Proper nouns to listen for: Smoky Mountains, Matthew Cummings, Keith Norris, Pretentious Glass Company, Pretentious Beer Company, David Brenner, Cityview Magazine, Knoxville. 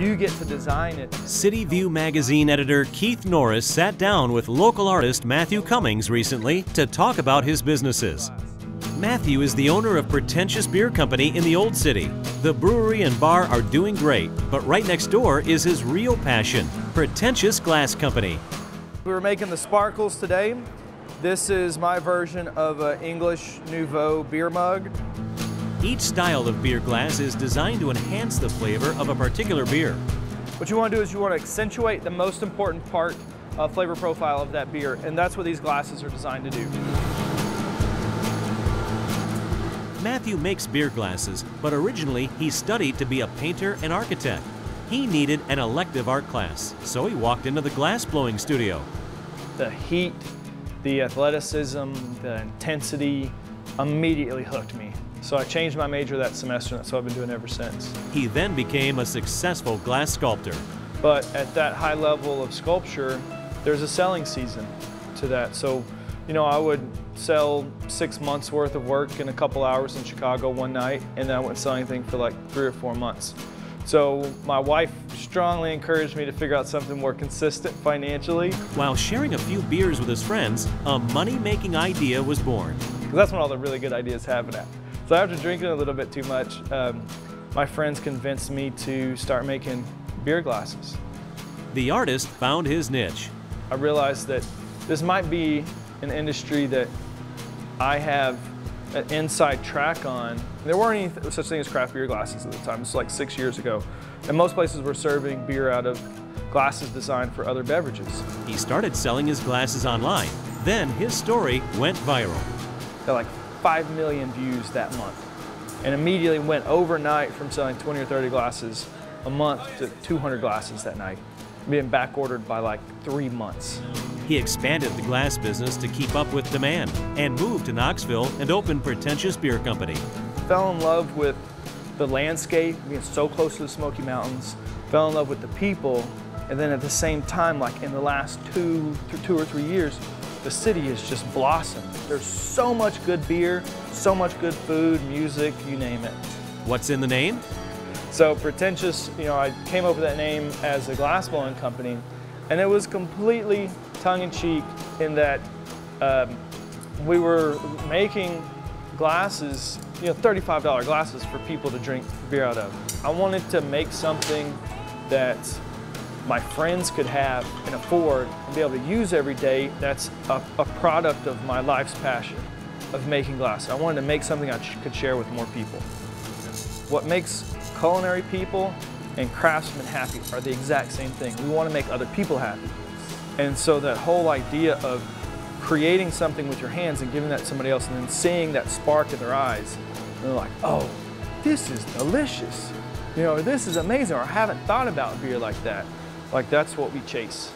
You get to design it. Cityview Magazine editor Keith Norris sat down with local artist Matthew Cummings recently to talk about his businesses. Matthew is the owner of Pretentious Beer Company in the Old City. The brewery and bar are doing great, but right next door is his real passion, Pretentious Glass Company. We were making the sparkles today. This is my version of an English Nouveau beer mug. Each style of beer glass is designed to enhance the flavor of a particular beer. What you want to do is you want to accentuate the most important part of flavor profile of that beer, and that's what these glasses are designed to do. Matthew makes beer glasses, but originally he studied to be a painter and architect. He needed an elective art class, so he walked into the glassblowing studio. The heat, the athleticism, the intensity immediately hooked me. So I changed my major that semester, and that's what I've been doing ever since. He then became a successful glass sculptor. But at that high level of sculpture, there's a selling season to that. So, you know, I would sell 6 months worth of work in a couple hours in Chicago one night, and then I wouldn't sell anything for like 3 or 4 months. So my wife strongly encouraged me to figure out something more consistent financially. While sharing a few beers with his friends, a money-making idea was born. That's when all the really good ideas happen at. So after drinking a little bit too much, my friends convinced me to start making beer glasses. The artist found his niche. I realized that this might be an industry that I have an inside track on. There weren't any such thing as craft beer glasses at the time. This was like 6 years ago. And most places were serving beer out of glasses designed for other beverages. He started selling his glasses online. Then his story went viral. They're like 5 million views that month, and immediately went overnight from selling 20 or 30 glasses a month to 200 glasses that night, being back ordered by like 3 months. He expanded the glass business to keep up with demand and moved to Knoxville and opened Pretentious Beer Company. Fell in love with the landscape, being so close to the Smoky Mountains, fell in love with the people, and then at the same time, like in the last two or three years, the city has just blossomed. There's so much good beer, so much good food, music, you name it. What's in the name? So Pretentious, you know, I came up with that name as a glassblowing company, and it was completely tongue-in-cheek in that we were making glasses, you know, $35 glasses for people to drink beer out of. I wanted to make something that my friends could have and afford and be able to use every day. That's a product of my life's passion of making glass. I wanted to make something I could share with more people. What makes culinary people and craftsmen happy are the exact same thing. We want to make other people happy. And so that whole idea of creating something with your hands and giving that to somebody else and then seeing that spark in their eyes, and they're like, oh, this is delicious. You know, this is amazing, or I haven't thought about beer like that. Like, that's what we chase.